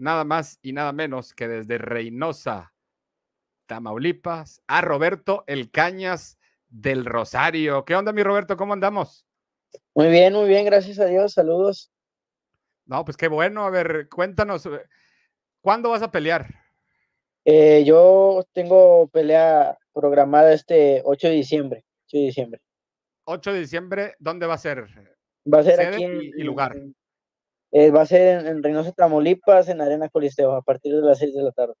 nada más y nada menos que desde Reynosa, Tamaulipas, a Roberto El Cañas del Rosario. ¿Qué onda, mi Roberto? ¿Cómo andamos? Muy bien, gracias a Dios, saludos. No, pues qué bueno. A ver, cuéntanos, ¿cuándo vas a pelear? Yo tengo pelea programada este 8 de diciembre. 8 de diciembre, ¿dónde va a ser? Va a ser aquí en... ¿Y lugar? Va a ser en Reynosa, Tamaulipas, en Arena Coliseo, a partir de las 6 de la tarde.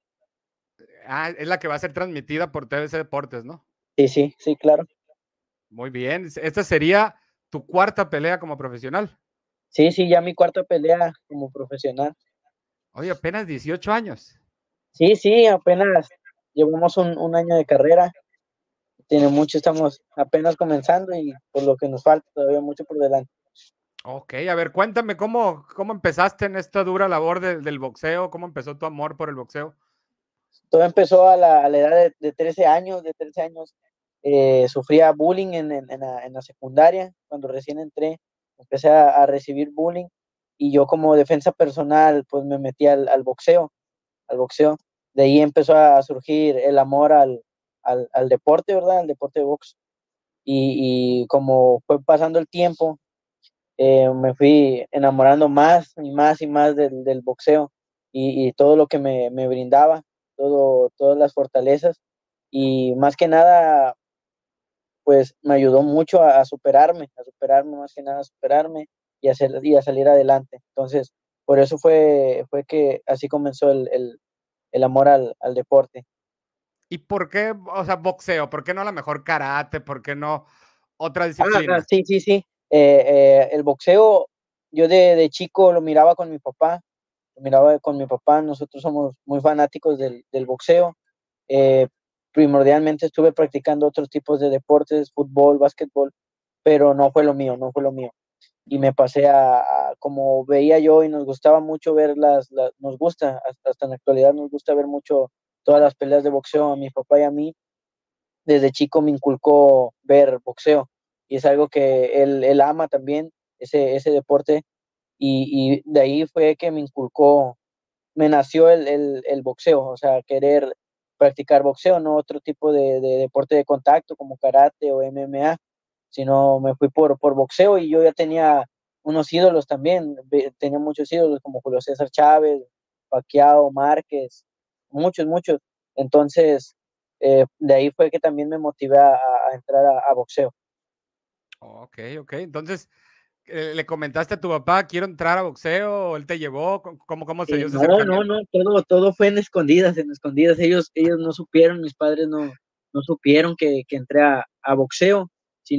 Ah, es la que va a ser transmitida por TVC Deportes, ¿no? Sí, sí, sí, claro. Muy bien. ¿Esta sería tu cuarta pelea como profesional? Sí, sí, ya mi cuarta pelea como profesional. Oye, apenas 18 años. Sí, sí, apenas llevamos un año de carrera. Tiene mucho, estamos apenas comenzando y por lo que nos falta todavía mucho por delante. Ok, a ver, cuéntame cómo empezaste en esta dura labor del boxeo, cómo empezó tu amor por el boxeo. Todo empezó a la edad de 13 años, sufría bullying en la secundaria. Cuando recién entré, empecé a recibir bullying y yo como defensa personal, pues me metí al boxeo. De ahí empezó a surgir el amor al deporte, ¿verdad? Al deporte de box. Y como fue pasando el tiempo, me fui enamorando más y más del boxeo y todo lo que me brindaba, todas las fortalezas, y más que nada pues me ayudó mucho a superarme más que nada, y a salir adelante. Entonces por eso fue que así comenzó el amor al deporte. ¿Y por qué, o sea, boxeo? ¿Por qué no a lo mejor karate? ¿Por qué no otra disciplina? Ah, sí, sí, sí. El boxeo, yo de chico lo miraba con mi papá, nosotros somos muy fanáticos del boxeo. Primordialmente estuve practicando otros tipos de deportes, fútbol, básquetbol, pero no fue lo mío. Y me pasé como veía yo, y nos gustaba mucho ver nos gusta, hasta en la actualidad nos gusta ver mucho todas las peleas de boxeo. A mi papá y a mí, desde chico me inculcó ver boxeo. Y es algo que él ama también, ese deporte, y de ahí fue que me inculcó, me nació el boxeo, o sea, querer practicar boxeo, no otro tipo de deporte de contacto como karate o MMA, sino me fui por boxeo. Y yo ya tenía unos ídolos también, tenía muchos ídolos como Julio César Chávez, Pacquiao, Márquez, muchos. Entonces, de ahí fue que también me motivé a entrar a boxeo. Ok. Entonces, ¿le comentaste a tu papá, quiero entrar a boxeo? ¿Él te llevó? ¿Cómo se dio ese acercamiento? No, todo fue en escondidas, Ellos no supieron, mis padres no supieron que entré a boxeo, y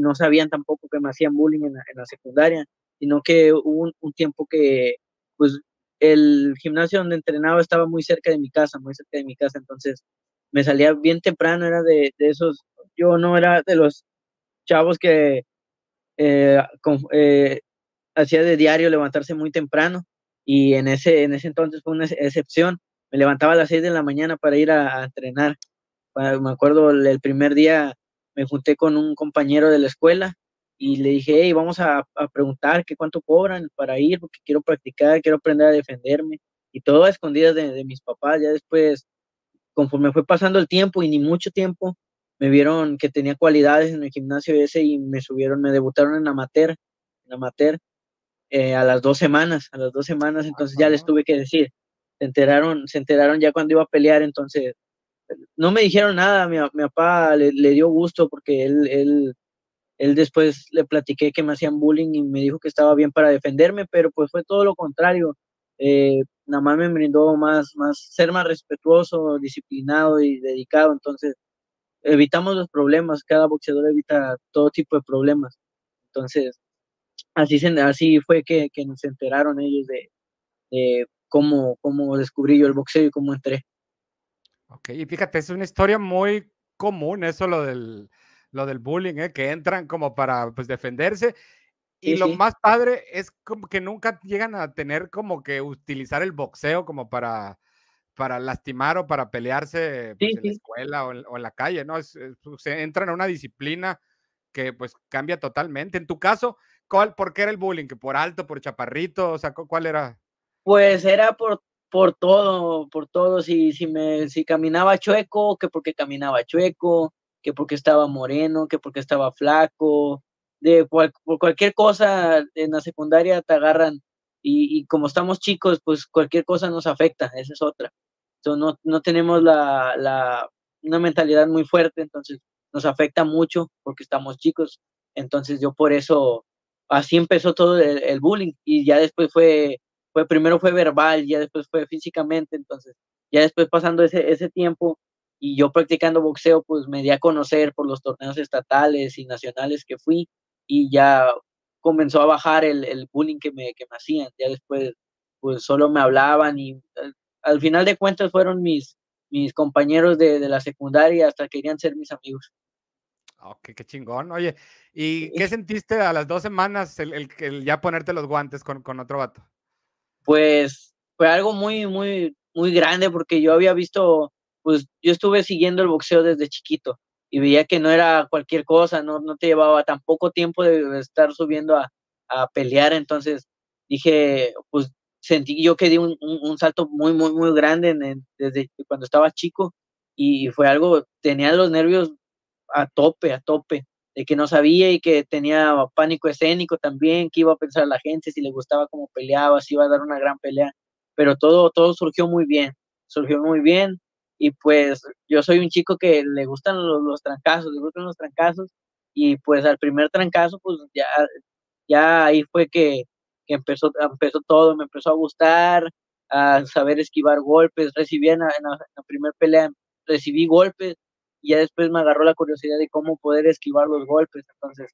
no sabían tampoco que me hacían bullying en la secundaria, sino que hubo un tiempo que, pues, el gimnasio donde entrenaba estaba muy cerca de mi casa, entonces me salía bien temprano. Era de esos, yo no era de los chavos que hacía de diario levantarse muy temprano, y en ese entonces fue una excepción. Me levantaba a las 6 de la mañana para ir a entrenar. Me acuerdo el primer día me junté con un compañero de la escuela y le dije, hey, vamos a preguntar qué cuánto cobran para ir, porque quiero practicar, quiero aprender a defenderme, y todo a escondidas de mis papás. Ya después, conforme fue pasando el tiempo, y ni mucho tiempo, me vieron que tenía cualidades en el gimnasio ese y me debutaron en amateur, a las 2 semanas, entonces ya les tuve que decir. Se enteraron ya cuando iba a pelear. Entonces no me dijeron nada. Mi papá le dio gusto, porque él después le platiqué que me hacían bullying y me dijo que estaba bien para defenderme, pero pues fue todo lo contrario. Nada más me brindó ser más respetuoso, disciplinado y dedicado. Entonces evitamos los problemas, cada boxeador evita todo tipo de problemas. Entonces, así fue que nos enteraron ellos de cómo descubrí yo el boxeo y cómo entré. Ok, y fíjate, es una historia muy común eso, lo del bullying, que entran como para, pues, defenderse. Y sí, lo más padre es como que nunca llegan a tener como que utilizar el boxeo como para lastimar o para pelearse, pues, en la escuela o en la calle, ¿no? Se entran a una disciplina que, pues, cambia totalmente. En tu caso, ¿por qué era el bullying? ¿Por alto, por chaparrito? O sea, ¿cuál era? pues era por todo, si caminaba chueco, que porque caminaba chueco, que porque estaba moreno, que porque estaba flaco, por cualquier cosa en la secundaria te agarran, y como estamos chicos, pues cualquier cosa nos afecta, esa es otra. Entonces no tenemos una mentalidad muy fuerte, entonces nos afecta mucho porque estamos chicos. Entonces yo por eso, así empezó todo el bullying, y ya después primero fue verbal, ya después fue físicamente. Entonces ya después, pasando ese tiempo y yo practicando boxeo, pues me di a conocer por los torneos estatales y nacionales que fui, y ya comenzó a bajar el bullying que me hacían. Ya después pues solo me hablaban, y al final de cuentas fueron mis compañeros de la secundaria, hasta querían ser mis amigos. Ok, qué chingón. Oye, ¿y qué sentiste a las 2 semanas el ya ponerte los guantes con otro vato? Pues fue algo muy, muy, muy grande, porque yo había visto, pues yo estuve siguiendo el boxeo desde chiquito y veía que no era cualquier cosa, no te llevaba tan poco tiempo de estar subiendo a pelear. Entonces dije, pues sentí yo que di un salto muy, muy, muy grande desde cuando estaba chico, y fue algo, tenía los nervios a tope, de que no sabía, y que tenía pánico escénico también, que iba a pensar la gente, si le gustaba cómo peleaba, si iba a dar una gran pelea. Pero todo surgió muy bien, y pues yo soy un chico que le gustan los trancazos, y pues al primer trancazo, pues ya ahí fue que empezó todo. Me empezó a gustar, a saber esquivar golpes. Recibí en la primera pelea, recibí golpes, y ya después me agarró la curiosidad de cómo poder esquivar los golpes. Entonces,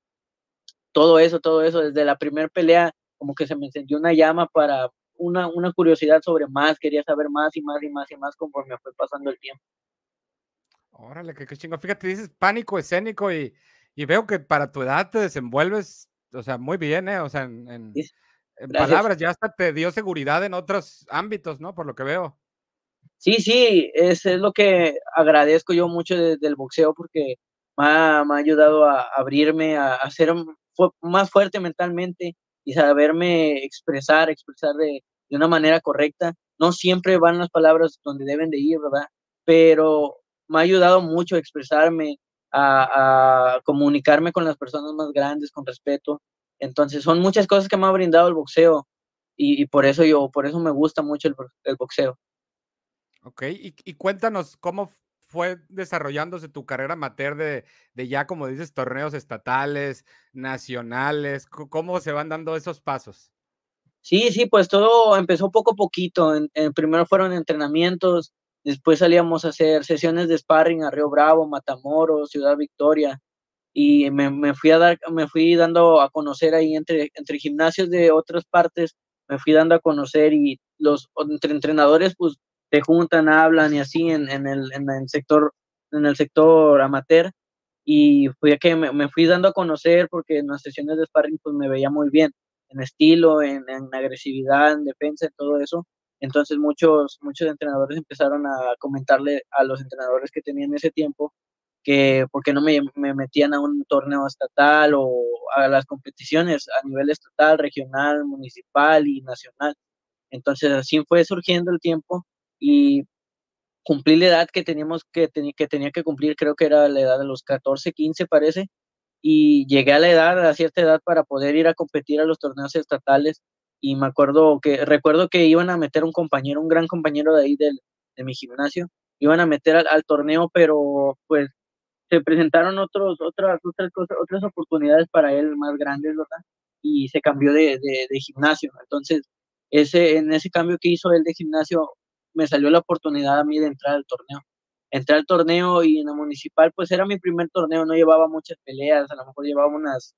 todo eso, desde la primera pelea, como que se me encendió una llama para una curiosidad sobre más. Quería saber más y más y más y más conforme fue pasando el tiempo. Órale, qué chingo. Fíjate, dices pánico escénico, y veo que para tu edad te desenvuelves, o sea, muy bien, ¿eh? O sea, en palabras, ya hasta te dio seguridad en otros ámbitos, ¿no? Por lo que veo. Sí, es lo que agradezco yo mucho del boxeo, porque me ha ayudado a abrirme, a ser más fuerte mentalmente y saberme expresar de una manera correcta. No siempre van las palabras donde deben de ir, ¿verdad? Pero me ha ayudado mucho a expresarme, a comunicarme con las personas más grandes con respeto. Entonces son muchas cosas que me ha brindado el boxeo, y por eso me gusta mucho el boxeo. Ok, y cuéntanos cómo fue desarrollándose tu carrera amateur de ya, como dices, torneos estatales, nacionales. ¿Cómo se van dando esos pasos? Sí, pues todo empezó poco a poquito. Primero fueron entrenamientos, después salíamos a hacer sesiones de sparring a Río Bravo, Matamoros, Ciudad Victoria, y me fui dando a conocer ahí entre gimnasios de otras partes. Me fui dando a conocer, y los entrenadores pues te juntan, hablan, y así en el sector amateur. Y fue que me fui dando a conocer, porque en las sesiones de sparring pues me veía muy bien, en estilo, en agresividad, en defensa, en todo eso. Entonces muchos entrenadores empezaron a comentarle a los entrenadores que tenían ese tiempo que por qué no me metían a un torneo estatal, o a las competiciones a nivel estatal, regional, municipal y nacional. Entonces así fue surgiendo el tiempo, y cumplí la edad que tenía que cumplir. Creo que era la edad de los 14, 15 parece, y llegué a cierta edad para poder ir a competir a los torneos estatales. Y recuerdo que iban a meter un gran compañero de ahí de mi gimnasio, iban a meter al torneo, pero pues se presentaron otras oportunidades para él más grandes, ¿verdad? Y se cambió de gimnasio. Entonces, en ese cambio que hizo él de gimnasio, me salió la oportunidad a mí de entrar al torneo. Entré al torneo, y en la municipal pues era mi primer torneo, no llevaba muchas peleas, a lo mejor llevaba unas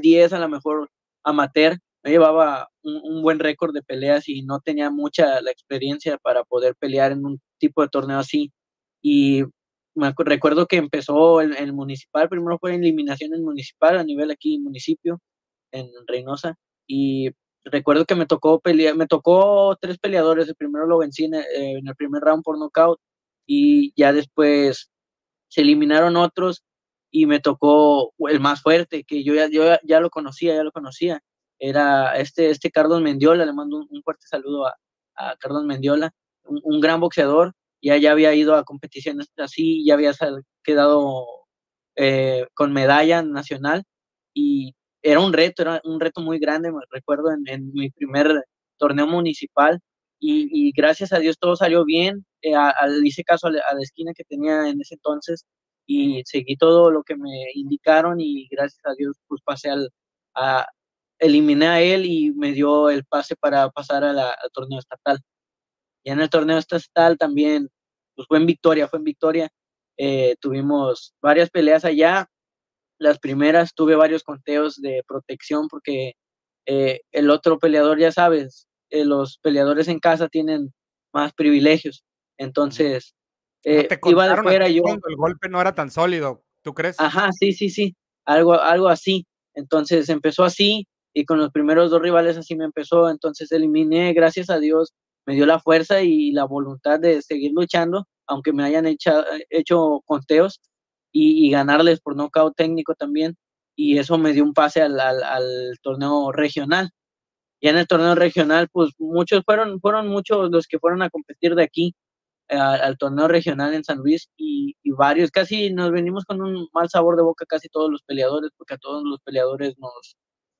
10, a lo mejor amateur, no llevaba un buen récord de peleas, y no tenía mucha la experiencia para poder pelear en un tipo de torneo así. Y me recuerdo que empezó el municipal, primero fue en eliminación en municipal, a nivel aquí municipio, en Reynosa, y recuerdo que me tocó 3 peleadores. El primero lo vencí en el primer round por nocaut, y ya después se eliminaron otros, y me tocó el más fuerte, que yo ya lo conocía. era este Carlos Mendiola. Le mando un fuerte saludo a Carlos Mendiola, un gran boxeador. Ya había ido a competiciones así, ya había quedado con medalla nacional, y era un reto muy grande. Me recuerdo en mi primer torneo municipal, y gracias a Dios todo salió bien. Le hice caso a la esquina que tenía en ese entonces, y seguí todo lo que me indicaron, y gracias a Dios pues pasé eliminé a él, y me dio el pase para pasar al torneo estatal. Y en el torneo estatal también, pues fue en Victoria. Tuvimos varias peleas allá. Las primeras tuve varios conteos de protección, porque el otro peleador, ya sabes, los peleadores en casa tienen más privilegios. Entonces, iba de fuera yo. El golpe no era tan sólido, ¿tú crees? Ajá, sí, algo así. Entonces empezó así, y con los primeros dos rivales así me empezó. Entonces eliminé, gracias a Dios, me dio la fuerza y la voluntad de seguir luchando, aunque me hayan hecho conteos, y ganarles por nocaut técnico también, y eso me dio un pase al torneo regional. Ya en el torneo regional, pues fueron muchos los que fueron a competir de aquí al torneo regional en San Luis, y varios, casi nos venimos con un mal sabor de boca casi todos los peleadores, porque a todos los peleadores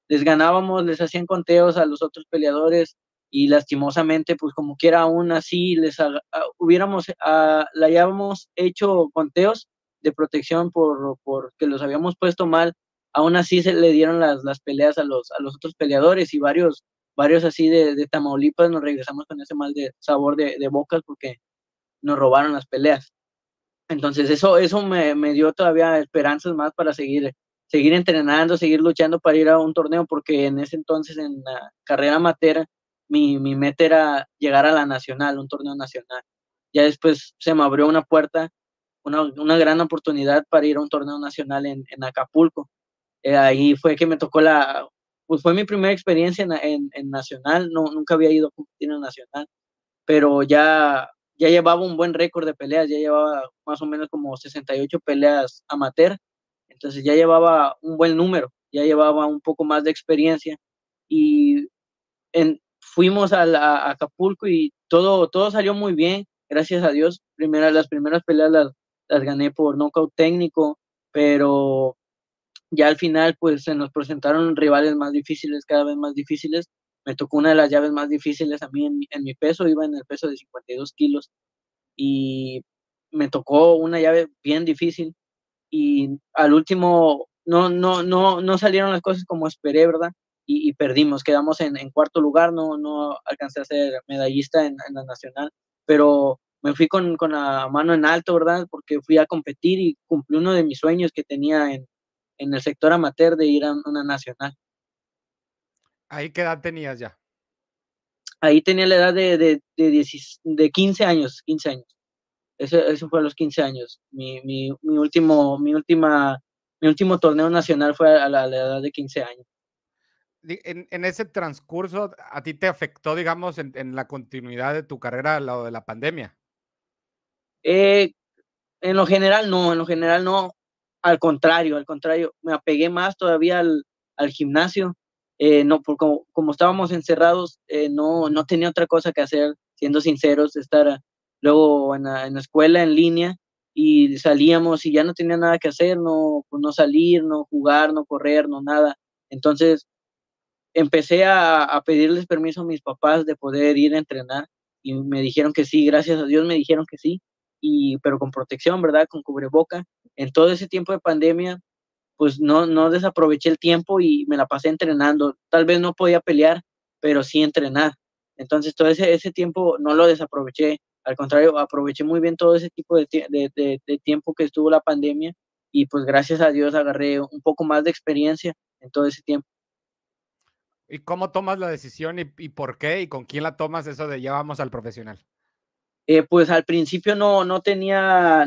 les ganábamos, les hacían conteos a los otros peleadores, y lastimosamente, pues como quiera, aún así le hayamos hecho conteos de protección porque los habíamos puesto mal, aún así se le dieron las peleas a los otros peleadores, y varios así de Tamaulipas nos regresamos con ese mal de sabor de bocas, porque nos robaron las peleas. Entonces eso me dio todavía esperanzas más para seguir entrenando, seguir luchando para ir a un torneo, porque en ese entonces, en la carrera amateur, mi meta era llegar a la nacional, un torneo nacional. Ya después se me abrió una puerta, una gran oportunidad para ir a un torneo nacional en Acapulco. Ahí fue que me tocó pues fue mi primera experiencia en nacional. No, nunca había ido a competir en nacional, pero ya llevaba un buen récord de peleas, ya llevaba más o menos como 68 peleas amateur, entonces ya llevaba un buen número, ya llevaba un poco más de experiencia, y fuimos a Acapulco, y todo salió muy bien, gracias a Dios. Las primeras peleas las gané por nocaut técnico, pero ya al final pues se nos presentaron rivales más difíciles, cada vez más difíciles. Me tocó una de las llaves más difíciles a mí en mi peso, iba en el peso de 52 kilos, y me tocó una llave bien difícil, y al último no salieron las cosas como esperé, ¿verdad? Y perdimos, quedamos en cuarto lugar, no alcancé a ser medallista en la nacional, pero me fui con la mano en alto, ¿verdad? Porque fui a competir y cumplí uno de mis sueños que tenía en el sector amateur, de ir a una nacional. ¿Ahí qué edad tenías ya? Ahí tenía la edad de 15 años. Eso fue a los 15 años. Mi último torneo nacional fue a la edad de 15 años. En ese transcurso, ¿a ti te afectó, digamos, en la continuidad de tu carrera lo de la pandemia? En lo general no. Al contrario, me apegué más todavía al gimnasio. No, porque como estábamos encerrados, no tenía otra cosa que hacer, siendo sinceros, estar luego en la escuela en línea, y salíamos y ya no tenía nada que hacer, no salir, no jugar, no correr, no nada. Entonces empecé a pedirles permiso a mis papás de poder ir a entrenar, y me dijeron que sí, gracias a Dios me dijeron que sí, pero con protección, ¿verdad? Con cubreboca. En todo ese tiempo de pandemia, pues no desaproveché el tiempo y me la pasé entrenando. Tal vez no podía pelear, pero sí entrenar. Entonces todo ese tiempo no lo desaproveché. Al contrario, aproveché muy bien todo ese tipo de tiempo que estuvo la pandemia, y pues gracias a Dios agarré un poco más de experiencia en todo ese tiempo. ¿Y cómo tomas la decisión y por qué? ¿Y con quién la tomas, eso de ya vamos al profesional? Pues al principio no tenía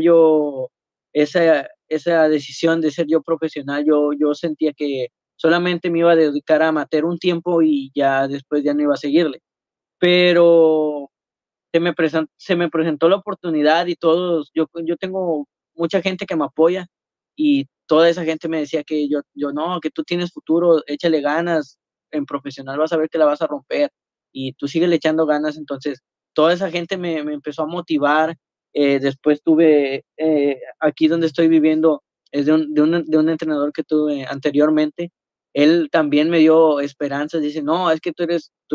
yo esa decisión de ser yo profesional. Yo sentía que solamente me iba a dedicar a amateur un tiempo y ya después ya no iba a seguirle, pero se me presentó la oportunidad, y todos, yo tengo mucha gente que me apoya, y toda esa gente me decía que no, que tú tienes futuro, échale ganas, en profesional vas a ver que la vas a romper y tú sigues echando ganas. Entonces toda esa gente me empezó a motivar. Después tuve, aquí donde estoy viviendo, es de un entrenador que tuve anteriormente. Él también me dio esperanzas, dice, no, es que tú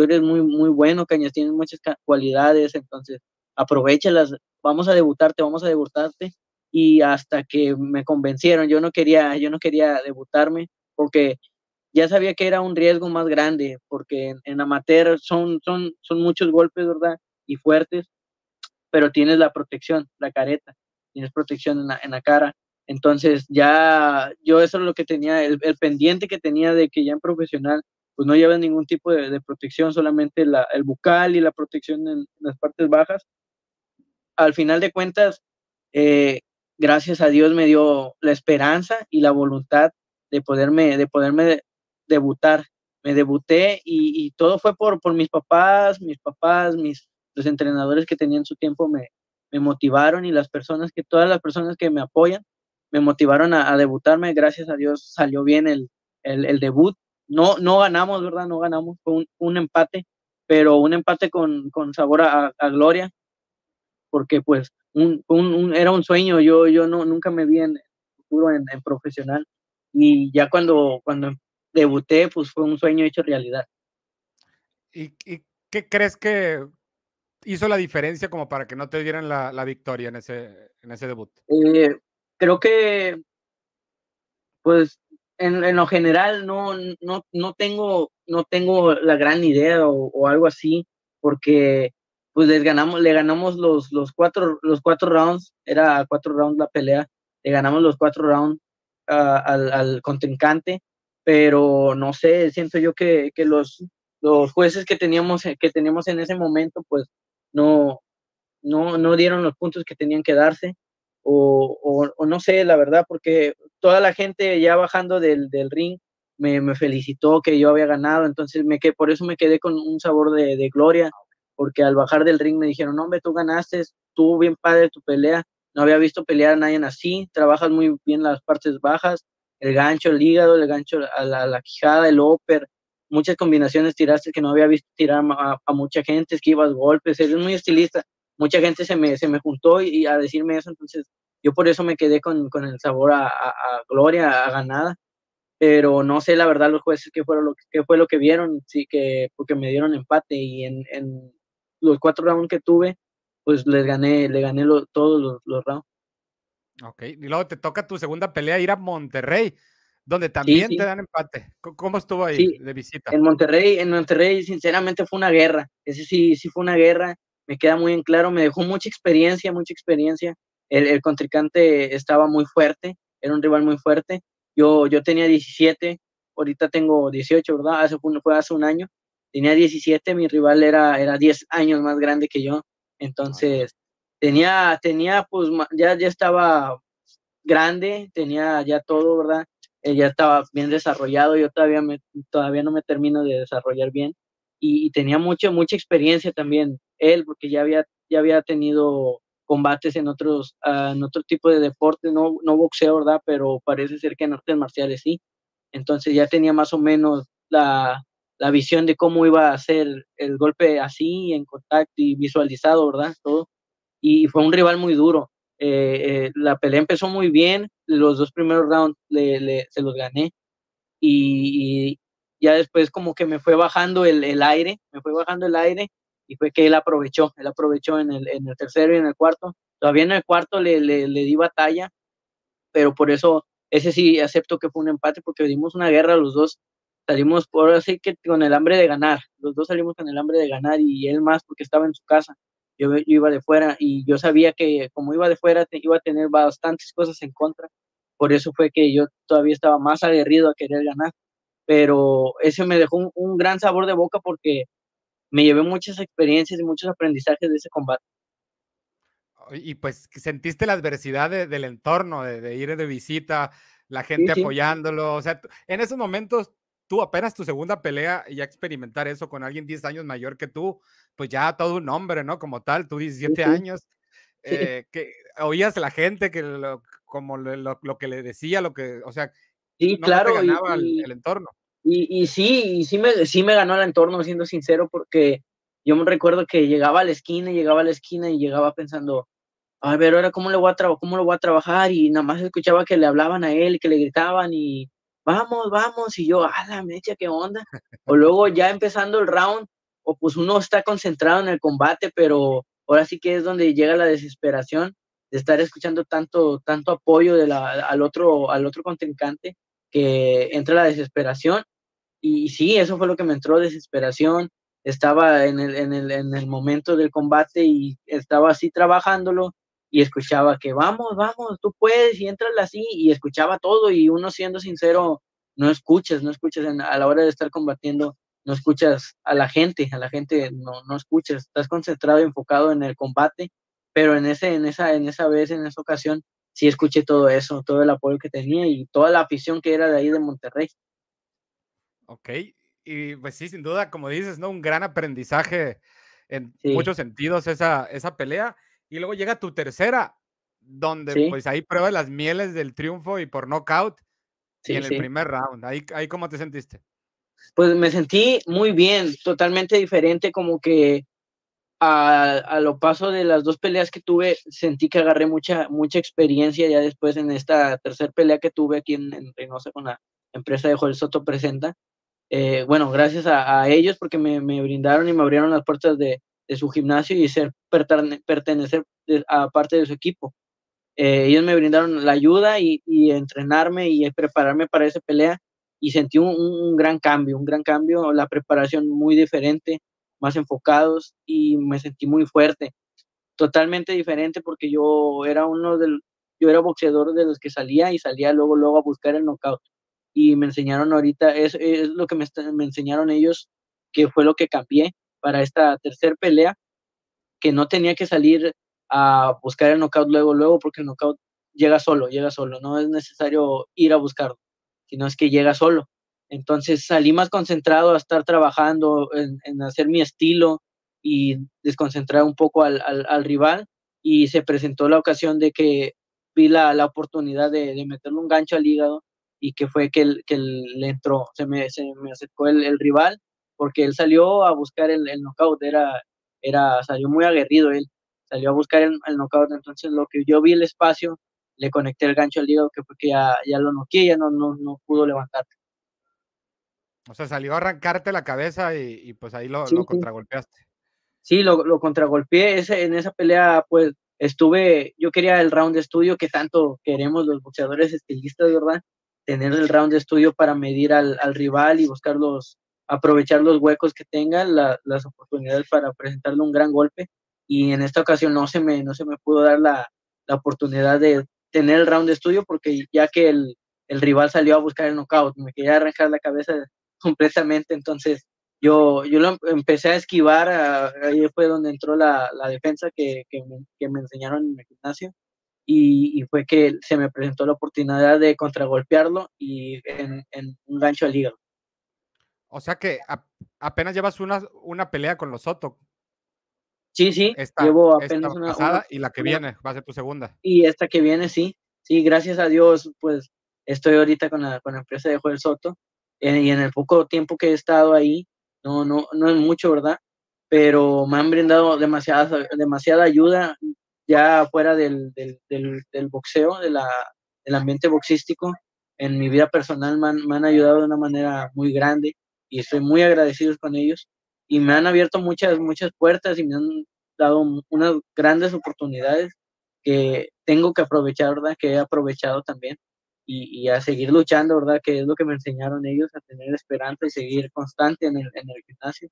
eres muy, muy bueno, Cañas, tienes muchas cualidades, entonces aprovéchalas, vamos a debutarte. Y hasta que me convencieron, yo no quería debutarme, porque ya sabía que era un riesgo más grande, porque en amateur son muchos golpes, ¿verdad? Y fuertes, pero tienes la protección, la careta, tienes protección en la cara. Entonces ya yo eso es lo que tenía, el pendiente que tenía de que ya en profesional pues no llevas ningún tipo de protección, solamente el bucal y la protección en las partes bajas. Al final de cuentas, gracias a Dios me dio la esperanza y la voluntad de poderme debutar. Me debuté y todo fue por mis papás, los entrenadores que tenían su tiempo me motivaron, y todas las personas que me apoyan me motivaron a debutarme. Gracias a Dios salió bien el debut. No ganamos, ¿verdad? No ganamos, fue un empate, pero un empate con sabor a gloria, porque pues era un sueño. Yo nunca me vi en futuro en profesional, y ya cuando debuté, pues fue un sueño hecho realidad. ¿Y qué crees que hizo la diferencia como para que no te dieran la victoria en ese debut? Creo que, pues, en lo general no tengo la gran idea o algo así, porque pues le ganamos los cuatro rounds, era 4 rounds la pelea, le ganamos los 4 rounds al contrincante, pero no sé, siento yo que los jueces que teníamos en ese momento, pues no dieron los puntos que tenían que darse. O no sé, la verdad, porque toda la gente ya bajando del ring me felicitó que yo había ganado, entonces por eso me quedé con un sabor de gloria, porque al bajar del ring me dijeron, no, hombre, tú ganaste, tú bien padre tu pelea, no había visto pelear a nadie así, trabajas muy bien las partes bajas, el gancho, el hígado, el gancho a la quijada, el upper, muchas combinaciones tiraste que no había visto tirar a mucha gente, esquivas golpes, eres muy estilista. Mucha gente se me juntó y a decirme eso, entonces yo por eso me quedé con el sabor a gloria, a ganada, pero no sé la verdad los jueces qué fue lo que vieron, sí, que porque me dieron empate, y en los 4 rounds que tuve, pues les gané todos los rounds. Ok, y luego te toca tu segunda pelea, ir a Monterrey, donde también sí. Te dan empate. ¿Cómo estuvo ahí sí, de visita? En Monterrey sinceramente fue una guerra, ese sí fue una guerra. Me queda muy en claro, me dejó mucha experiencia. El contrincante estaba muy fuerte, era un rival muy fuerte. Yo tenía 17, ahorita tengo 18, ¿verdad? Fue hace un año. Tenía 17, mi rival era 10 años más grande que yo. Entonces, tenía pues, ya estaba grande, tenía ya todo, ¿verdad? Ya estaba bien desarrollado, yo todavía no me termino de desarrollar bien. Y tenía mucha experiencia también él, porque ya había tenido combates en otro tipo de deporte, no boxeo, ¿verdad? Pero parece ser que en artes marciales sí. Entonces ya tenía más o menos la visión de cómo iba a hacer el golpe así, en contacto y visualizado, ¿verdad? Todo. Y fue un rival muy duro. La pelea empezó muy bien, los 2 primeros rounds se los gané. Y ya después como que me fue bajando el aire, y fue que él aprovechó en el tercero y en el cuarto. Todavía en el cuarto le di batalla, pero por eso ese sí acepto que fue un empate, porque dimos una guerra los dos, salimos por así que con el hambre de ganar, los dos salimos con el hambre de ganar, y él más porque estaba en su casa, yo iba de fuera, y yo sabía que como iba de fuera iba a tener bastantes cosas en contra, por eso fue que yo todavía estaba más aguerrido a querer ganar, pero ese me dejó un gran sabor de boca, porque me llevé muchas experiencias y muchos aprendizajes de ese combate. Y pues sentiste la adversidad del entorno, de ir de visita, la gente sí, apoyándolo, sí. O sea, en esos momentos, tú apenas tu segunda pelea y ya experimentar eso con alguien 10 años mayor que tú, pues ya todo un hombre, ¿no? Como tal, tú 17 sí, sí. años, sí. Que oías a la gente, que como lo que le decía, lo que, o sea, sí, no claro, te ganaba el entorno. Y sí me ganó el entorno, siendo sincero, porque yo me recuerdo que llegaba a la esquina y llegaba pensando, a ver, ahora cómo lo voy a trabajar, y nada más escuchaba que le hablaban a él, que le gritaban y vamos, y yo, a la mecha, qué onda. O luego ya empezando el round, o pues uno está concentrado en el combate, pero ahora sí que es donde llega la desesperación de estar escuchando tanto apoyo de al otro contrincante, que entra la desesperación. Y sí, eso fue lo que me entró, desesperación. Estaba en el momento del combate y estaba así trabajándolo y escuchaba que vamos, tú puedes y entras así, y escuchaba todo, y uno, siendo sincero, no escuchas a la hora de estar combatiendo, no escuchas a la gente, no escuchas, estás concentrado y enfocado en el combate, pero en esa ocasión, sí escuché todo eso, todo el apoyo que tenía y toda la afición que era de ahí de Monterrey. Ok, y pues sí, sin duda, como dices, ¿no? Un gran aprendizaje en muchos sentidos esa pelea. Y luego llega tu tercera, donde pues ahí pruebas las mieles del triunfo y por nocaut, y en el primer round. ¿Ahí cómo te sentiste? Pues me sentí muy bien, totalmente diferente, como que a lo paso de las dos peleas que tuve, sentí que agarré mucha experiencia ya después en esta tercera pelea que tuve aquí en Reynosa con la empresa de Joel Soto Presenta. Bueno, gracias a ellos, porque me brindaron y me abrieron las puertas de su gimnasio y pertenecer a parte de su equipo. Ellos me brindaron la ayuda y entrenarme y prepararme para esa pelea, y sentí un gran cambio, la preparación muy diferente, más enfocados, y me sentí muy fuerte, totalmente diferente, porque yo era boxeador de los que salía luego a buscar el knockout, y me enseñaron ahorita, es lo que me enseñaron ellos, que fue lo que cambié para esta tercera pelea, que no tenía que salir a buscar el knockout luego, porque el knockout llega solo, no es necesario ir a buscarlo, sino es que llega solo. Entonces salí más concentrado a estar trabajando en hacer mi estilo y desconcentrar un poco al rival, y se presentó la ocasión de que vi la oportunidad de meterle un gancho al hígado, y que fue que le entró, se me acercó el rival, porque él salió a buscar el knockout, salió muy aguerrido, él salió a buscar el knockout. Entonces lo que yo vi, el espacio, le conecté el gancho al hígado, que fue que ya lo noqueé, ya no pudo levantar. O sea, salió a arrancarte la cabeza y pues ahí lo contragolpeaste. Sí, lo contragolpeé. En esa pelea, pues, yo quería el round de estudio, que tanto queremos los boxeadores estilistas, ¿verdad? Tener el round de estudio para medir al rival y aprovechar los huecos que tengan, las oportunidades para presentarle un gran golpe. Y en esta ocasión no se me pudo dar la oportunidad de tener el round de estudio, porque ya que el rival salió a buscar el knockout, me quería arrancar la cabeza completamente. Entonces yo lo empecé a esquivar, ahí fue donde entró la defensa que me enseñaron en mi gimnasio, y fue que se me presentó la oportunidad de contragolpearlo y en un gancho al hígado. O sea que apenas llevas una pelea con los Soto. Sí, llevo apenas esta pasada, y la que viene va a ser tu segunda. Y esta que viene, sí, gracias a Dios, pues estoy ahorita con la empresa de Joel Soto, y en el poco tiempo que he estado ahí, no es mucho, ¿verdad? Pero me han brindado demasiada ayuda, ya fuera del boxeo, del ambiente boxístico. En mi vida personal me han ayudado de una manera muy grande, y estoy muy agradecido con ellos, y me han abierto muchas puertas, y me han dado unas grandes oportunidades que tengo que aprovechar, ¿verdad? Que he aprovechado también. Y a seguir luchando, ¿verdad? Que es lo que me enseñaron ellos, a tener esperanza y seguir constante en el gimnasio.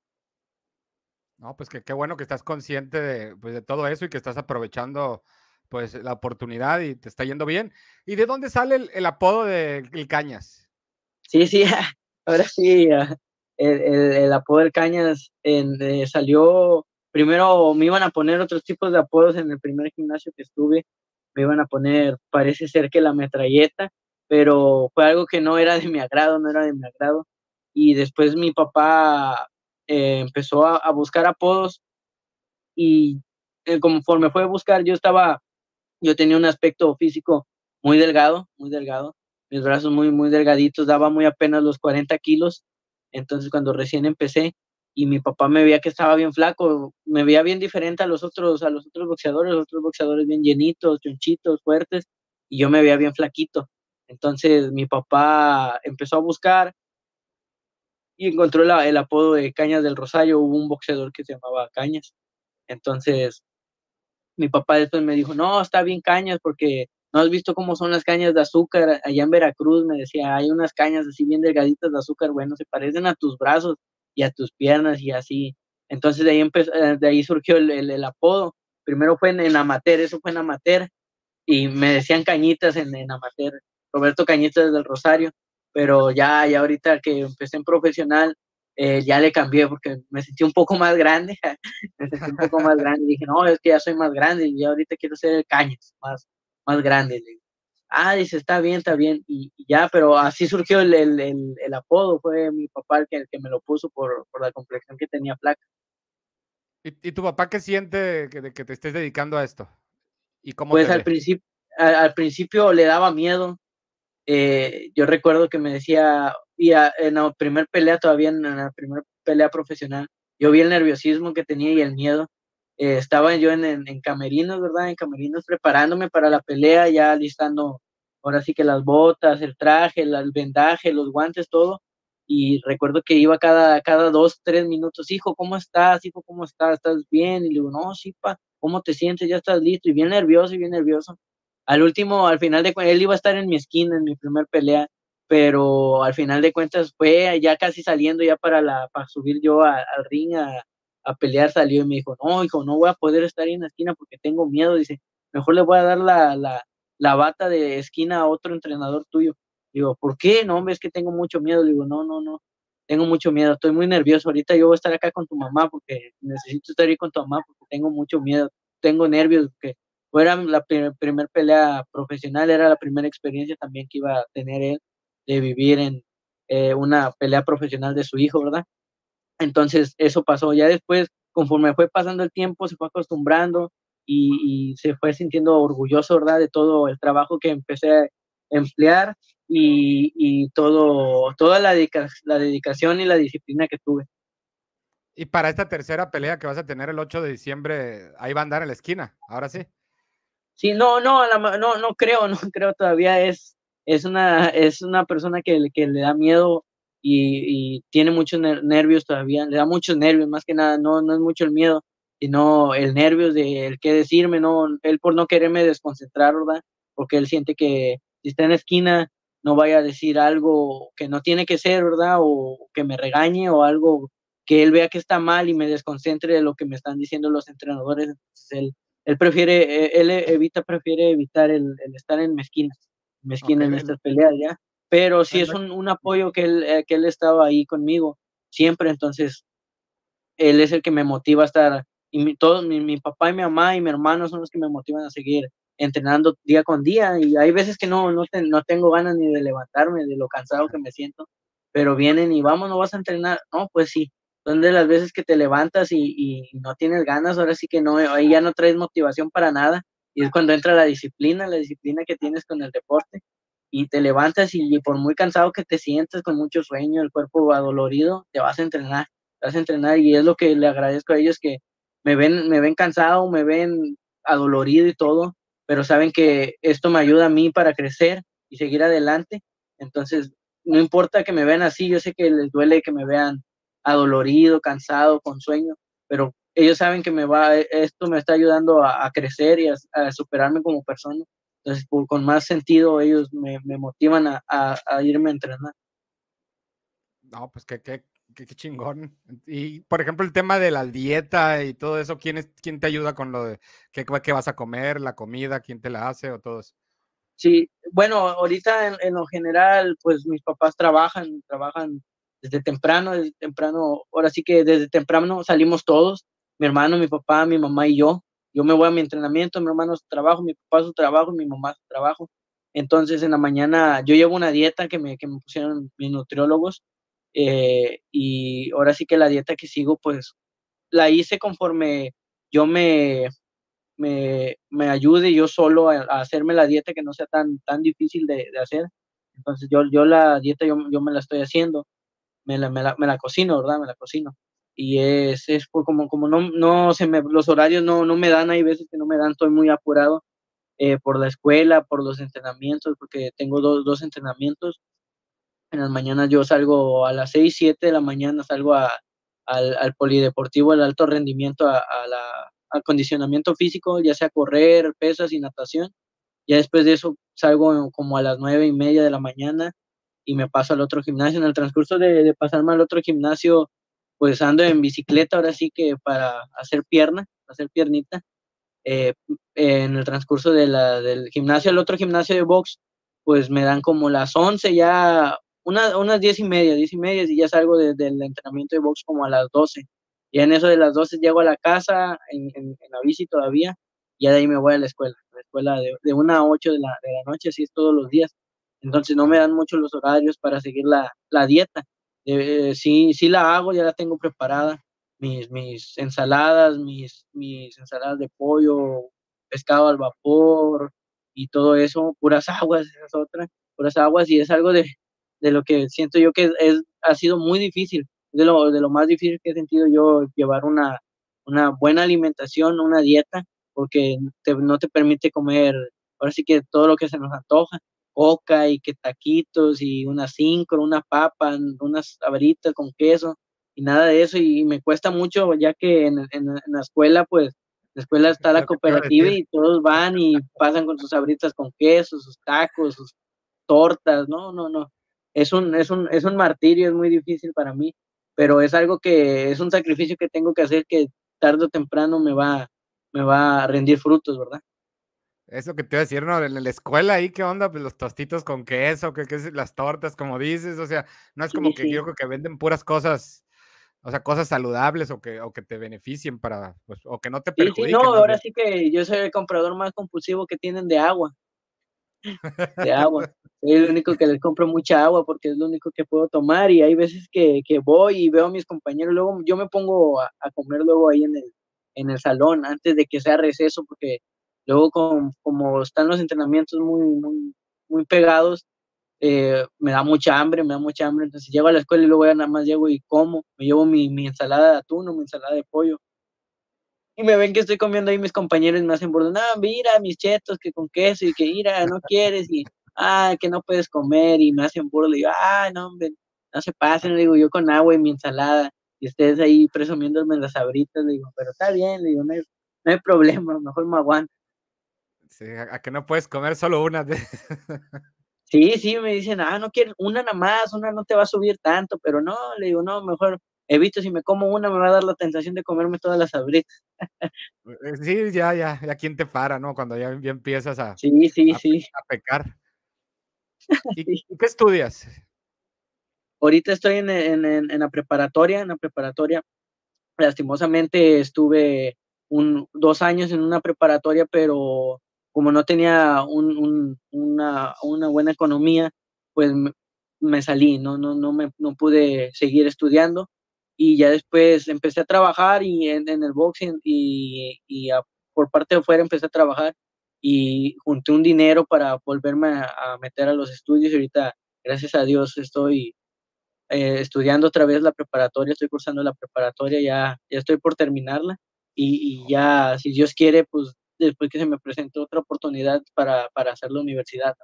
No, pues qué bueno que estás consciente de todo eso, y que estás aprovechando pues la oportunidad, y te está yendo bien. ¿Y de dónde sale el apodo de El Cañas? Sí, ahora sí, el apodo del Cañas salió. Primero me iban a poner otros tipos de apodos en el primer gimnasio que estuve. Me iban a poner, parece ser que la metralleta, pero fue algo que no era de mi agrado, y después mi papá empezó a buscar apodos, y conforme fue a buscar, yo tenía un aspecto físico muy delgado, mis brazos muy delgaditos, daba muy apenas los 40 kilos, entonces cuando recién empecé, y mi papá me veía que estaba bien flaco, me veía bien diferente a los otros boxeadores, los otros boxeadores bien llenitos, chonchitos, fuertes, y yo me veía bien flaquito. Entonces mi papá empezó a buscar y encontró el apodo de Cañas del Rosario. Hubo un boxeador que se llamaba Cañas. Entonces mi papá después me dijo, no, está bien Cañas, porque no has visto cómo son las cañas de azúcar allá en Veracruz. Me decía, hay unas cañas así bien delgaditas de azúcar, bueno, se parecen a tus brazos y a tus piernas y así. Entonces de ahí surgió el apodo. Primero fue en amateur, eso fue en amateur, y me decían Cañitas en amateur, Roberto Cañitas del Rosario, pero ya ahorita que empecé en profesional, ya le cambié porque me sentí un poco más grande, dije, no, es que ya soy más grande y ahorita quiero ser el Cañas, más grande. Ah, dice, está bien, y ya, pero así surgió el apodo. Fue mi papá el que me lo puso por la complexión que tenía flaca. ¿Y tu papá qué siente que te estés dedicando a esto? ¿Y cómo pues al principio le daba miedo. Yo recuerdo que me decía, en la primera pelea profesional, yo vi el nerviosismo que tenía y el miedo. Estaba yo en camerinos, ¿verdad? En camerinos preparándome para la pelea, ya listando ahora sí que las botas, el traje, el vendaje, los guantes, todo. Y recuerdo que iba cada 2, 3 minutos, hijo, ¿cómo estás? Hijo, ¿cómo estás? ¿Estás bien? Y le digo, no, sí, pa, ¿cómo te sientes? ¿Ya estás listo? Y bien nervioso. Al final de cuentas, él iba a estar en mi esquina, en mi primer pelea, pero al final de cuentas fue ya casi saliendo ya para subir yo al ring a pelear, salió y me dijo, no, hijo, no voy a poder estar ahí en la esquina porque tengo miedo. Dice, mejor le voy a dar la bata de esquina a otro entrenador tuyo. Digo, ¿por qué? No, hombre, es que tengo mucho miedo. Digo, no, tengo mucho miedo, estoy muy nervioso. Ahorita yo voy a estar acá con tu mamá porque necesito estar ahí con tu mamá porque tengo mucho miedo, tengo nervios, porque era la primer pelea profesional, era la primera experiencia también que iba a tener él de vivir en una pelea profesional de su hijo, ¿verdad? Entonces eso pasó. Ya después, conforme fue pasando el tiempo, se fue acostumbrando y se fue sintiendo orgulloso, ¿verdad? De todo el trabajo que empecé a emplear y toda la dedicación y la disciplina que tuve. Y para esta tercera pelea que vas a tener el 8 de diciembre, ahí va a andar en la esquina, ahora sí. Sí, no creo todavía. Es una persona que le da miedo y tiene muchos nervios todavía, le da muchos nervios, más que nada, no es mucho el miedo, sino el nervios de el qué decirme, no, él por no quererme desconcentrar, ¿verdad? Porque él siente que si está en la esquina no vaya a decir algo que no tiene que ser, ¿verdad? O que me regañe o algo que él vea que está mal y me desconcentre de lo que me están diciendo los entrenadores. Entonces él prefiere evitar el estar en mi esquina okay, en estas peleas, ¿ya? Pero sí es un apoyo que él estaba ahí conmigo siempre. Entonces él es el que me motiva a estar, y mi papá y mi mamá y mi hermano son los que me motivan a seguir entrenando día con día, y hay veces que no tengo ganas ni de levantarme de lo cansado que me siento, pero vienen y vamos, ¿no vas a entrenar? No, pues sí. Son de las veces que te levantas y no tienes ganas, ahora sí que no, ahí ya no traes motivación para nada, y es cuando entra la disciplina que tienes con el deporte, y te levantas y por muy cansado que te sientes, con mucho sueño, el cuerpo adolorido, te vas a entrenar, y es lo que le agradezco a ellos, que me ven cansado, me ven adolorido y todo, pero saben que esto me ayuda a mí para crecer y seguir adelante. Entonces no importa que me vean así, yo sé que les duele que me vean adolorido, cansado, con sueño, pero ellos saben que esto me está ayudando a crecer y a superarme como persona. Entonces con más sentido ellos me motivan a irme a entrenar. No, pues qué chingón. Y por ejemplo el tema de la dieta y todo eso, ¿quién te ayuda con lo de qué vas a comer, la comida, quién te la hace o todo eso? Sí, bueno, ahorita en lo general pues mis papás trabajan desde temprano, ahora sí que desde temprano salimos todos, mi hermano, mi papá, mi mamá y yo. Yo me voy a mi entrenamiento, mi hermano a su trabajo, mi papá a su trabajo, mi mamá a su trabajo. Entonces en la mañana yo llevo una dieta que me pusieron mis nutriólogos, y ahora sí que la dieta que sigo pues la hice conforme yo me ayude yo solo a hacerme la dieta, que no sea tan difícil de hacer. Entonces yo la dieta yo me la estoy haciendo, me la cocino, ¿verdad? Me la cocino. Y es por como no se me, los horarios no me dan, hay veces que no me dan, estoy muy apurado por la escuela, por los entrenamientos, porque tengo dos entrenamientos. En las mañanas yo salgo a las 6, 7 de la mañana, salgo al polideportivo, al alto rendimiento, al condicionamiento físico, ya sea correr, pesas y natación. Ya después de eso salgo como a las 9:30 de la mañana y me paso al otro gimnasio. En el transcurso de pasarme al otro gimnasio, pues ando en bicicleta, ahora sí que para hacer pierna, hacer piernita. En el transcurso del gimnasio al otro gimnasio de box, pues me dan como las 11, ya unas 10:30, y ya salgo del entrenamiento de box como a las 12. Ya en eso de las 12 llego a la casa, en la bici todavía, y de ahí me voy a la escuela. De 1 a 8 de la noche, así es todos los días. Entonces no me dan mucho los horarios para seguir la dieta. Sí la hago, ya la tengo preparada. Mis ensaladas de pollo, pescado al vapor y todo eso, puras aguas, esa es otra, puras aguas, y es algo de lo que siento yo que ha sido muy difícil, de lo más difícil que he sentido yo, llevar una buena alimentación, una dieta, porque no te permite comer, ahora sí que todo lo que se nos antoja, coca y que taquitos y unas 5, una papa, unas abritas con queso y nada de eso, y me cuesta mucho ya que en la escuela, pues, la escuela está la cooperativa y todos van y pasan con sus abritas con queso, sus tacos, sus tortas, no, es un martirio, es muy difícil para mí, pero es algo que es un sacrificio que tengo que hacer, que tarde o temprano me va a rendir frutos, ¿verdad? Eso que te iba a decir, ¿no? En la escuela ahí, ¿qué onda? Pues los tostitos con queso, que es las tortas, como dices, o sea, no es como sí. Yo creo que venden puras cosas, o sea, cosas saludables o que te beneficien para, pues, o que no te perjudiquen. Sí, no, ahora sí que yo soy el comprador más compulsivo que tienen de agua. De agua. Soy el único que les compro mucha agua porque es lo único que puedo tomar, y hay veces que voy y veo a mis compañeros, luego yo me pongo a comer luego ahí en el salón antes de que sea receso, porque luego como están los entrenamientos muy pegados, me da mucha hambre, entonces llego a la escuela y luego ya nada más llego y como, me llevo mi ensalada de atún o mi ensalada de pollo, y me ven que estoy comiendo ahí mis compañeros y me hacen burla, no, mira, mis chetos que con queso y que mira, no quieres y que no puedes comer, y me hacen burla, y yo, no hombre, no se pasen, le digo, yo con agua y mi ensalada, y ustedes ahí presumiéndome las abritas, le digo, pero está bien, le digo, no hay problema, mejor me aguanto. Sí, a que no puedes comer solo una. Sí, me dicen, no quiero, una nada más, una no te va a subir tanto, pero no, le digo, no, mejor evito, si me como una me va a dar la tentación de comerme todas las abritas. Sí, ya, ¿quién te para, no? Cuando ya empiezas a pecar. ¿Y qué estudias? Ahorita estoy en la preparatoria. En la preparatoria, lastimosamente, estuve 2 años en una preparatoria, pero como no tenía una buena economía, pues me salí, no pude seguir estudiando, y ya después empecé a trabajar y en el boxing y por parte de afuera empecé a trabajar y junté un dinero para volverme a meter a los estudios, y ahorita, gracias a Dios, estoy estudiando otra vez la preparatoria, estoy cursando la preparatoria, ya estoy por terminarla, y ya, si Dios quiere, pues después que se me presente otra oportunidad para hacer la universidad.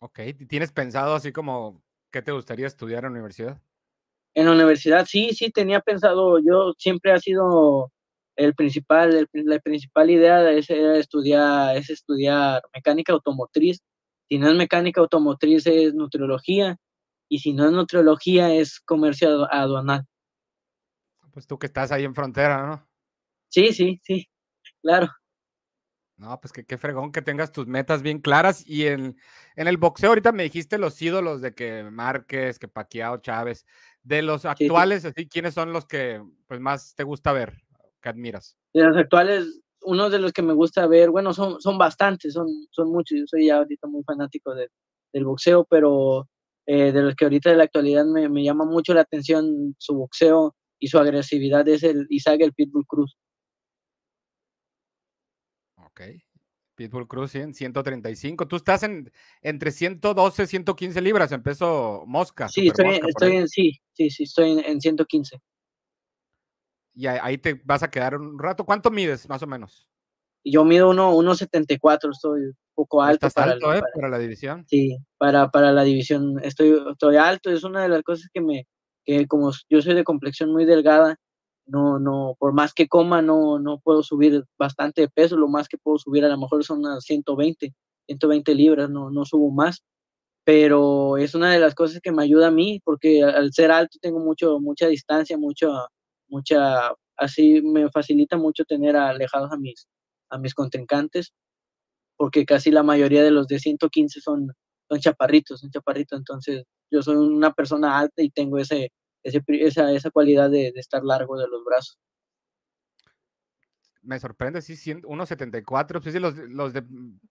Ok, ¿tienes pensado así como qué te gustaría estudiar en la universidad? En la universidad, sí, tenía pensado, yo siempre ha sido la principal idea es estudiar mecánica automotriz, si no es mecánica automotriz es nutriología, y si no es nutriología, es comercio aduanal. Pues tú que estás ahí en frontera, ¿no? Sí, claro. No, pues qué fregón que tengas tus metas bien claras. Y en el boxeo, ahorita me dijiste los ídolos de que Márquez, que Pacquiao, Chávez. De los actuales, así, ¿quiénes son los que pues más te gusta ver, que admiras? De los actuales, uno de los que me gusta ver, bueno, son bastantes, son muchos. Yo soy ya ahorita muy fanático del boxeo, pero... de los que ahorita de la actualidad me llama mucho la atención su boxeo y su agresividad es el Isaac Pitbull Cruz. Ok. Pitbull Cruz, 135. Tú estás entre 112 y 115 libras en peso mosca. Sí, estoy en 115. Y ahí te vas a quedar un rato. ¿Cuánto mides, más o menos? Yo mido 1.74, estoy un poco alto. ¿Estás alto, para la división? Sí, para la división estoy alto. Es una de las cosas que como yo soy de complexión muy delgada, no, por más que coma, no puedo subir bastante de peso. Lo más que puedo subir a lo mejor son unas 120 libras, no subo más, pero es una de las cosas que me ayuda a mí, porque al ser alto tengo mucha distancia, así me facilita mucho tener alejados a mis contrincantes, porque casi la mayoría de los de 115 son chaparritos, entonces yo soy una persona alta y tengo esa cualidad de estar largo de los brazos. Me sorprende, sí, 1.74, sí, los de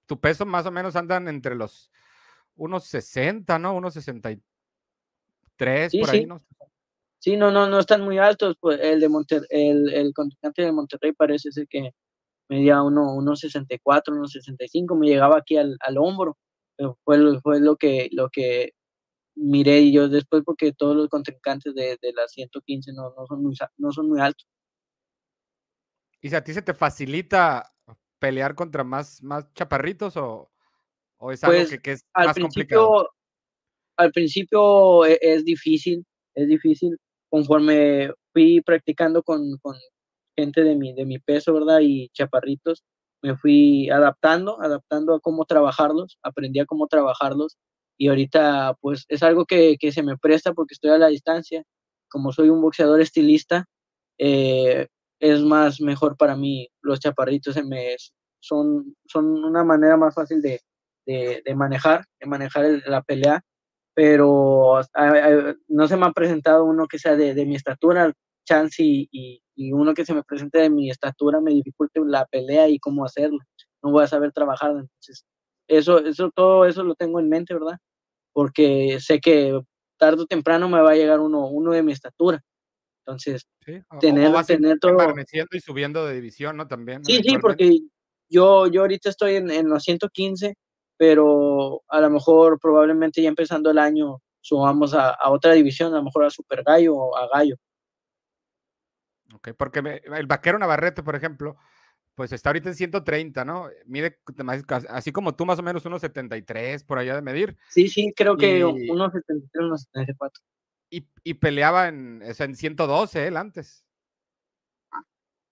tu peso más o menos andan entre los 1.60, ¿no? 1.63, sí, por ahí, sí. ¿No? Sí, no están muy altos, pues el contrincante de Monterrey parece ser que medía 1.64, 1.65, me llegaba aquí al hombro, pero fue lo que miré y yo después, porque todos los contrincantes de las 115 no son muy altos. ¿Y si a ti se te facilita pelear contra más chaparritos o es algo que es más complicado? Al principio es difícil. Conforme fui practicando con gente de mi peso, ¿verdad? Y chaparritos, me fui adaptando a cómo trabajarlos, aprendí a cómo trabajarlos. Y ahorita, pues, es algo que se me presta porque estoy a la distancia. Como soy un boxeador estilista, es mejor para mí. Los chaparritos son una manera más fácil de manejar la pelea. Pero no se me ha presentado uno que sea de mi estatura, chance, y uno que se me presente de mi estatura me dificulte la pelea y cómo hacerlo. No voy a saber trabajar, entonces... todo eso lo tengo en mente, ¿verdad? Porque sé que tarde o temprano me va a llegar uno de mi estatura. Entonces, sí, tener todo... Embarneciendo y subiendo de división, ¿no? También. Sí, porque yo ahorita estoy en los 115, pero a lo mejor probablemente ya empezando el año subamos a otra división, a lo mejor a Super Gallo o a Gallo. Ok, porque el Vaquero Navarrete, por ejemplo... Pues está ahorita en 130, ¿no? Mide, así como tú, más o menos unos 73 por allá de medir. Sí, creo que unos 73, unos 74. Y peleaba en 112 él antes.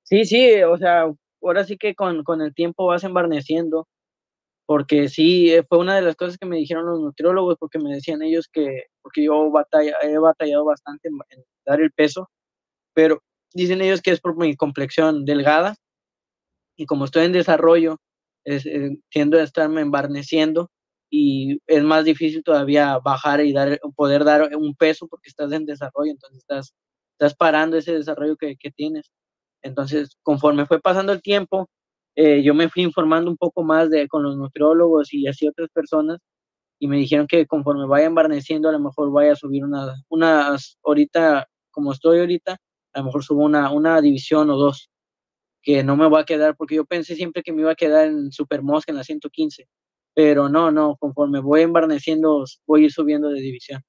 Sí, o sea, ahora sí que con el tiempo vas embarneciendo, porque sí, fue una de las cosas que me dijeron los nutriólogos, porque me decían ellos porque yo he batallado bastante en dar el peso, pero dicen ellos que es por mi complexión delgada, y como estoy en desarrollo, tiendo a estarme embarneciendo y es más difícil todavía bajar y poder dar un peso porque estás en desarrollo, entonces estás parando ese desarrollo que tienes. Entonces, conforme fue pasando el tiempo, yo me fui informando un poco más con los nutriólogos y así otras personas, y me dijeron que conforme vaya embarneciendo, a lo mejor vaya a subir unas ahorita, como estoy ahorita, a lo mejor subo una división o dos, que no me va a quedar, porque yo pensé siempre que me iba a quedar en Super Mosca, en la 115, pero no, conforme voy embarneciendo, voy a ir subiendo de división.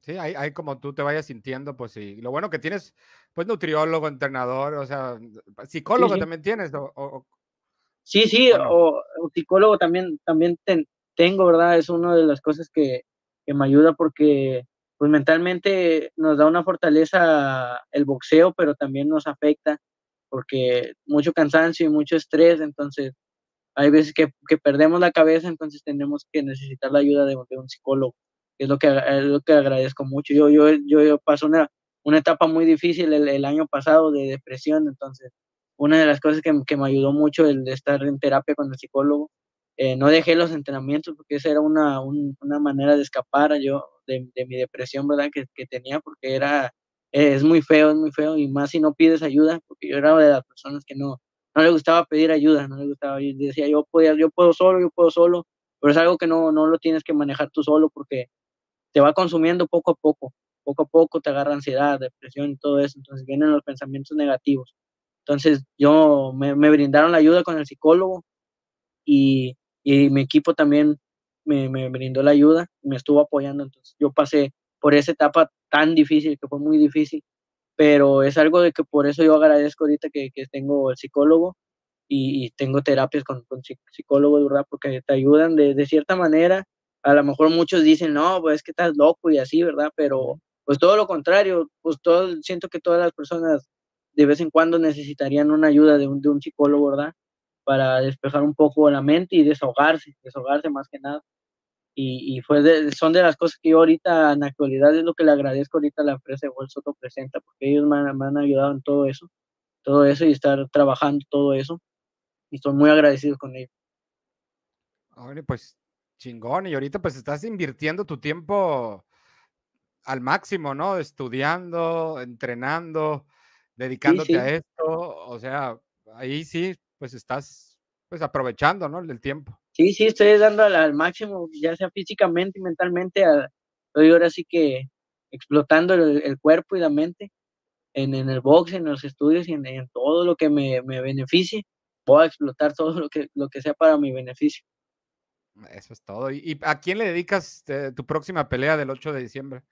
Sí, ahí como tú te vayas sintiendo, pues sí. Lo bueno que tienes, pues, nutriólogo, entrenador, o sea, psicólogo sí. También tienes. Sí, bueno. O psicólogo también tengo, ¿verdad? Es una de las cosas que me ayuda porque... pues mentalmente nos da una fortaleza el boxeo, pero también nos afecta, porque mucho cansancio y mucho estrés, entonces hay veces que perdemos la cabeza, entonces tenemos que necesitar la ayuda de un psicólogo, que es lo que agradezco mucho. Yo paso una etapa muy difícil el año pasado de depresión, entonces una de las cosas que me ayudó mucho el de estar en terapia con el psicólogo. No dejé los entrenamientos porque esa era una manera de escapar yo de mi depresión, ¿verdad? Que tenía, porque era... Es muy feo, y más si no pides ayuda, porque yo era de las personas que no le gustaba pedir ayuda, y decía, yo puedo solo, pero es algo que no lo tienes que manejar tú solo, porque te va consumiendo poco a poco te agarra ansiedad, depresión y todo eso, entonces vienen los pensamientos negativos. Entonces me brindaron la ayuda con el psicólogo, y mi equipo también me brindó la ayuda, me estuvo apoyando. Entonces yo pasé por esa etapa tan difícil, que fue muy difícil, pero es algo de que por eso yo agradezco ahorita que tengo el psicólogo y tengo terapias con psicólogos, ¿verdad? Porque te ayudan de cierta manera. A lo mejor muchos dicen, no, pues es que estás loco y así, ¿verdad? Pero pues todo lo contrario, pues siento que todas las personas de vez en cuando necesitarían una ayuda de un psicólogo, ¿verdad? Para despejar un poco la mente y desahogarse más que nada. Y fue son de las cosas que yo ahorita en la actualidad es lo que le agradezco ahorita a la empresa de Joel Soto Presenta, porque ellos me han ayudado en todo eso y estar trabajando todo eso, y estoy muy agradecido con ellos. Oye, pues chingón, y ahorita pues estás invirtiendo tu tiempo al máximo, ¿no? Estudiando, entrenando, dedicándote sí. a esto, o sea, ahí sí, pues estás pues aprovechando, ¿no? El tiempo. Sí, estoy dando al máximo, ya sea físicamente y mentalmente, estoy ahora sí que explotando el cuerpo y la mente en el box, en los estudios y en todo lo que me beneficie. Voy a explotar todo lo que sea para mi beneficio. Eso es todo. ¿Y a quién le dedicas tu próxima pelea del 8 de diciembre?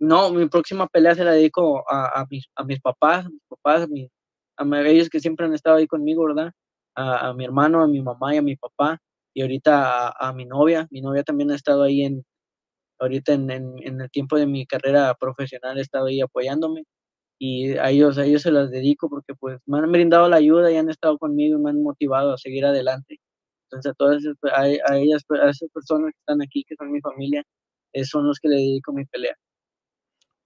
No, mi próxima pelea se la dedico a mis papás, a ellos que siempre han estado ahí conmigo, ¿verdad? A mi hermano, a mi mamá y a mi papá. Y ahorita a mi novia. Mi novia también ha estado ahí ahorita en el tiempo de mi carrera profesional, ha estado ahí apoyándome. Y a ellos se las dedico porque pues me han brindado la ayuda y han estado conmigo y me han motivado a seguir adelante. Entonces a todas esas personas que están aquí, que son mi familia, son los que le dedico mi pelea.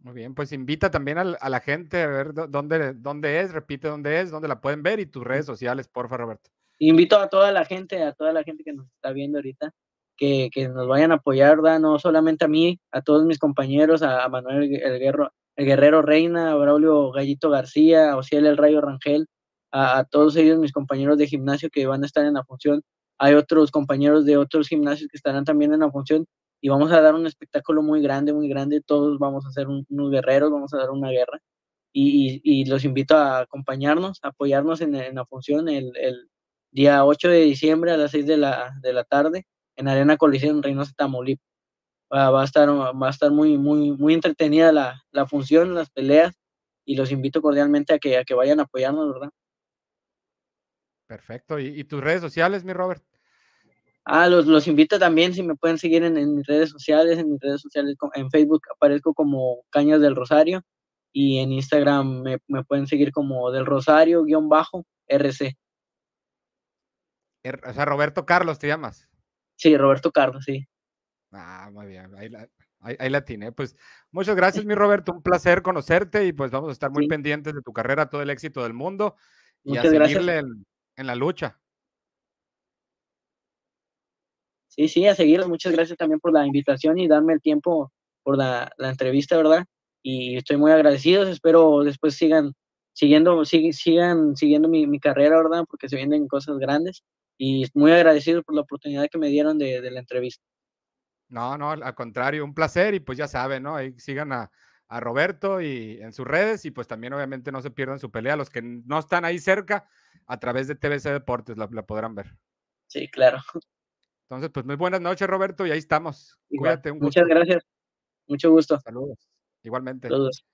Muy bien, pues invita también a la gente a ver dónde es, repite dónde es, dónde la pueden ver y tus redes sociales, porfa, Roberto. Invito a toda la gente que nos está viendo ahorita, que nos vayan a apoyar, ¿verdad? No solamente a mí, a todos mis compañeros, a Manuel el Guerrero Reina, a Braulio Gallito García, a Osiel El Rayo Rangel, a todos ellos mis compañeros de gimnasio que van a estar en la función. Hay otros compañeros de otros gimnasios que estarán también en la función y vamos a dar un espectáculo muy grande, todos vamos a ser unos guerreros, vamos a dar una guerra y los invito a acompañarnos, a apoyarnos en la función el día 8 de diciembre a las 6 de la tarde en Arena Coliseo en Reynosa, Tamaulipas. Va a estar muy, muy, muy entretenida la función, las peleas, y los invito cordialmente a que vayan a apoyarnos, ¿verdad? Perfecto. ¿Y tus redes sociales, mi Robert? Los invito también, si me pueden seguir en mis redes sociales, en Facebook aparezco como Cañas del Rosario, y en Instagram me pueden seguir como del Rosario_RC. O sea, Roberto Carlos, ¿te llamas? Sí, Roberto Carlos, sí. Muy bien, ahí la atiné. Pues muchas gracias, mi Roberto, un placer conocerte y pues vamos a estar muy pendientes de tu carrera, todo el éxito del mundo y muchas a seguirle en la lucha. Sí, a seguirlo. Muchas gracias también por la invitación y darme el tiempo por la entrevista, ¿verdad? Y estoy muy agradecido, espero después sigan siguiendo mi carrera, ¿verdad? Porque se vienen cosas grandes y muy agradecido por la oportunidad que me dieron de la entrevista. No, al contrario, un placer y pues ya saben, ¿no? Ahí sigan a Roberto y en sus redes y pues también obviamente no se pierdan su pelea. Los que no están ahí cerca, a través de TVC Deportes la podrán ver. Sí, claro. Entonces, pues muy buenas noches, Roberto, y ahí estamos. Igual. Cuídate, un gusto. Muchas gracias. Mucho gusto. Saludos. Igualmente. Saludos.